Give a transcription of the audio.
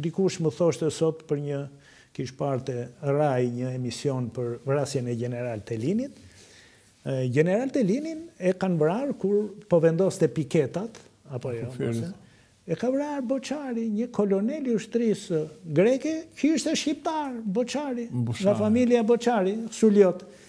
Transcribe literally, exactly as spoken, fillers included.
Dikush më thoshte sot për një, kish parte R A I një emision për vrasjen e General Telinit. General Telinin e kanë vrarë kur po vendoste piketat, apo jo, e ka vrarë Boçari, një kolonel i ushtrisë greke, që ishte shqiptar, Boçari, nga familja Boçari, Suliot.